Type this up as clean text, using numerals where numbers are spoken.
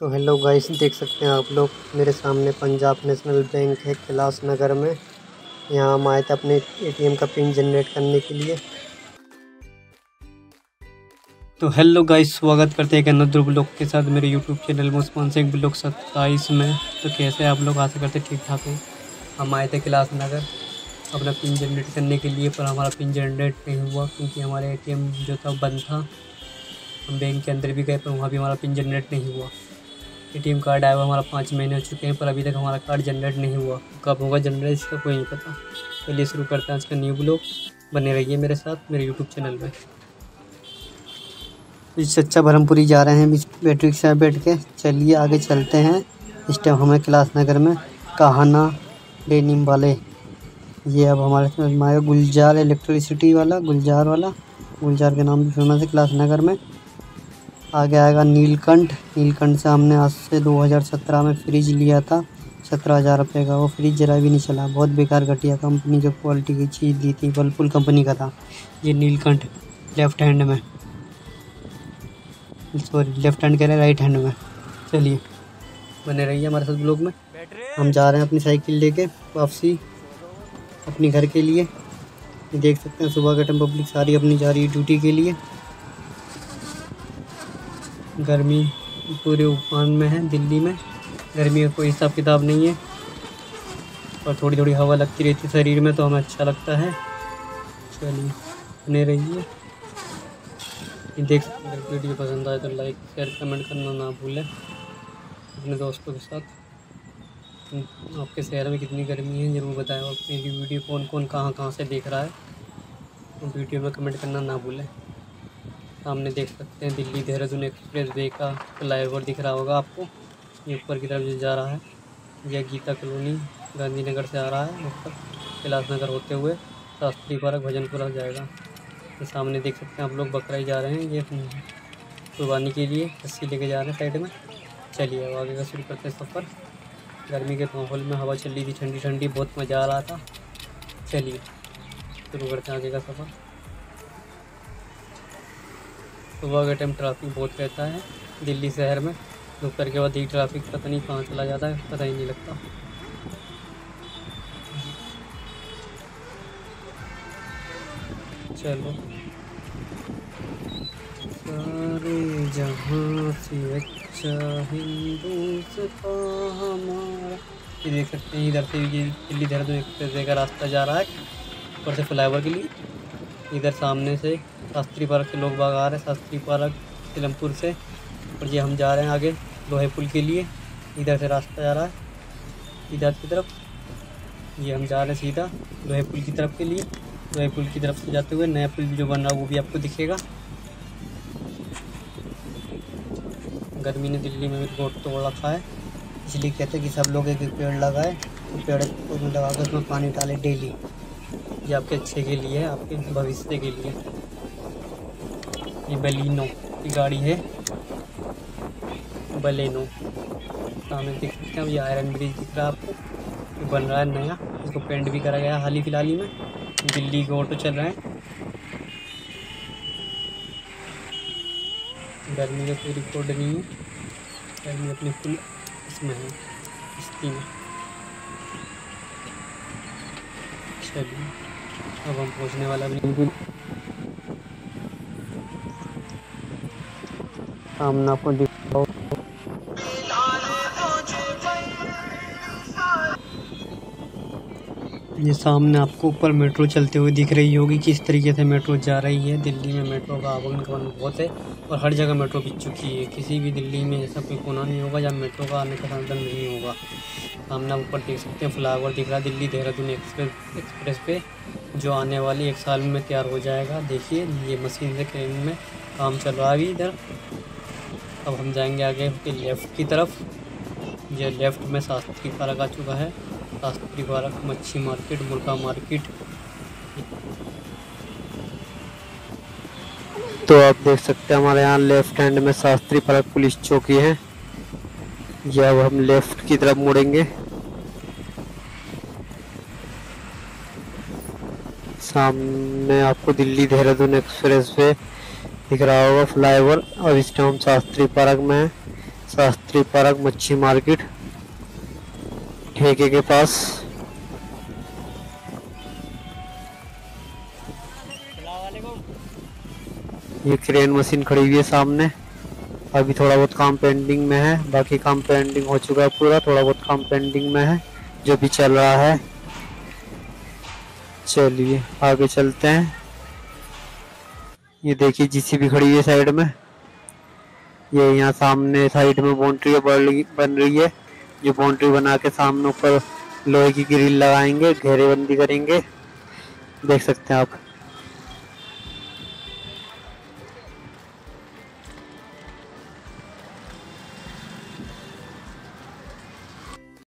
तो hello guys, देख सकते हैं आप लोग मेरे सामने पंजाब नेशनल बैंक है कैलाश नगर में। यहाँ हम आए थे अपने एटीएम का पिन जनरेट करने के लिए। तो हेलो गाइस, स्वागत करते हैं एक नदर ब्लॉग के साथ मेरे यूट्यूब चैनल में उस्मान शेख व्लॉग 27 में। तो कैसे आप लोग आशा करते ठीक ठाक हैं। हम आए थे कैलाश नगर अपना पिन जनरेट करने के लिए, पर हमारा पिन जनरेट नहीं हुआ क्योंकि हमारा एटीएम जो था बंद था। हम बैंक के अंदर भी गए पर वहाँ भी हमारा पिन जनरेट नहीं हुआ। एटीएम कार्ड आया हुआ हमारा 5 महीने हो चुके हैं, पर अभी तक हमारा कार्ड जनरेट नहीं हुआ। कब होगा जनरेट इसका कोई नहीं पता। चलिए शुरू करते हैं आज का न्यू ब्लॉग। बने रहिए मेरे साथ मेरे यूट्यूब चैनल पे। इससे अच्छा ब्रह्मपुरी जा रहे हैं बैटरी से बैठ के। चलिए आगे चलते हैं। इस टाइम हमें कैलाश नगर में कहाना डेनिम वाले, ये अब हमारे समझ में गुलजार इलेक्ट्रिसिटी वाला, गुलजार के नाम भी फेमस है कैलाश नगर में। आगे आएगा नीलकंठ से हमने आज से 2017 में फ्रिज लिया था 17,000 रुपये का। वो फ्रिज जरा भी नहीं चला, बहुत बेकार घटिया कंपनी जो क्वालिटी की चीज़ दी थी वर्लपूल कंपनी का था। ये नीलकंठ लेफ्ट हैंड में, सॉरी लेफ्ट हैंड कह रहे राइट हैंड में। चलिए बने रहिए हमारे साथ ब्लॉग में। हम जा रहे हैं अपनी साइकिल लेके वापसी अपने घर के लिए। देख सकते हैं सुबह का टाइम पब्लिक सारी अपनी जा रही है ड्यूटी के लिए। गर्मी पूरे उफान में है दिल्ली में, गर्मी का कोई हिसाब किताब नहीं है। और थोड़ी थोड़ी हवा लगती रहती है शरीर में तो हमें अच्छा लगता है। चलिए बने रहिए। देख सकते हैं, वीडियो पसंद आए तो लाइक शेयर कमेंट करना ना भूलें अपने दोस्तों के साथ। आपके शहर में कितनी गर्मी है ज़रूर बताएं, और मेरी वीडियो कौन कौन कहाँ से देख रहा है तो वीडियो में कमेंट करना ना भूलें। सामने देख सकते हैं दिल्ली देहरादून एक्सप्रेसवे का फ्लाईओवर दिख रहा होगा आपको, ये ऊपर की तरफ जो जा रहा है। यह गीता कॉलोनी गांधीनगर से आ रहा है ऊपर कैलाश नगर होते हुए शास्त्री पार्क भजनपुरा जाएगा। ये सामने देख सकते हैं आप लोग बकराई जा रहे हैं, ये कुर्बानी के लिए रस्सी लेके जा रहे हैं साइड में। चलिए अब आगे का शुरू करते हैं सफ़र। गर्मी के माहौल में हवा चल रही थी ठंडी ठंडी, बहुत मज़ा आ रहा था। चलिए शुरू करते हैं आगे का सफ़र। सुबह के टाइम ट्रैफिक बहुत रहता है दिल्ली शहर में, दोपहर के बाद ही ट्रैफिक पता नहीं कहाँ चला जाता है, पता ही नहीं लगता। चलो सारे जहाँ से अच्छा हिंदुस्तान हमारा। ये देख सकते हैं इधर से दिल्ली देहरादून एक्सप्रेसवे का रास्ता जा रहा है ऊपर से फ्लाईओवर के लिए। इधर सामने से शास्त्री पार्क के लोग बाग आ रहे हैं, शास्त्री पार्क सिलमपुर से। और ये हम जा रहे हैं आगे लोहे पुल के लिए। इधर से रास्ता जा रहा है सीधा की तरफ, ये हम जा रहे हैं सीधा लोहे पुल की तरफ के लिए। लोहे पुल की तरफ से जाते हुए नया पुल जो बन रहा है वो भी आपको दिखेगा। गर्मी ने दिल्ली में भी रोड तोड़ रखा है, इसलिए कहते हैं कि सब लोग एक एक पेड़ लगाए, तो पेड़ को लगा कर उसमें पानी डालें डेली। ये आपके अच्छे के लिए है, आपके भविष्य के लिए। ये बलेनो की गाड़ी है, बलेनो। सामने देख सकते हैं ये आयरन ब्रिज दिख रहा है आपको, ये बन रहा है नया, इसको पेंट भी करा गया हाल ही फिलहाल ही में। दिल्ली के ऑटो चल रहे हैं, गर्मी का कोई रिकॉर्ड नहीं है, गर्मी अपनी फुल इसमें है किस्ती में। चलिए अब हम पहुँचने वाला बिल्कुल सामना को दिखाओ। ये सामने आपको ऊपर मेट्रो चलते हुए दिख रही होगी, किस तरीके से मेट्रो जा रही है। दिल्ली में मेट्रो का आवागमन बहुत है और हर जगह मेट्रो बिक चुकी है। किसी भी दिल्ली में ऐसा कोई कोना नहीं होगा जहाँ मेट्रो का आने का साधन नहीं होगा। सामने आप ऊपर देख सकते हैं फ्लाईओवर दिख रहा है दिल्ली देहरादून एक्सप्रेस पे, जो आने वाली 1 साल में तैयार हो जाएगा। देखिए ये मशीन से क्रेन में काम चल रहा है इधर। अब हम जाएंगे आगे के लेफ़्ट की तरफ। ये लेफ़्ट में शास्त्री पार्क आ चुका है, शास्त्री पार्क, मच्छी मार्केट, मुर्गा मार्केट। तो आप देख सकते हैं हमारे यहाँ लेफ़्ट हैंड में शास्त्री पार्क पुलिस चौकी है। यह अब हम लेफ़्ट की तरफ मुड़ेंगे। सामने आपको दिल्ली देहरादून एक्सप्रेसवे दिख रहा होगा फ्लाईओवर, और इस टाइम शास्त्री पार्क में है। शास्त्री पार्क मच्छी मार्केट ठेके के पास। ये क्रेन मशीन खड़ी हुई है सामने। अभी थोड़ा बहुत काम पेंडिंग में है, बाकी काम पेंडिंग हो चुका है पूरा, थोड़ा बहुत काम पेंडिंग में है जो भी चल रहा है। चलिए आगे चलते हैं। ये देखिए जीसीबी खड़ी हुई है साइड में। ये यहाँ सामने साइड में बाउंड्री बन रही है, जो बाउंड्री बना के सामने ऊपर लोहे की ग्रिल लगाएंगे, घेरेबंदी करेंगे, देख सकते हैं आप।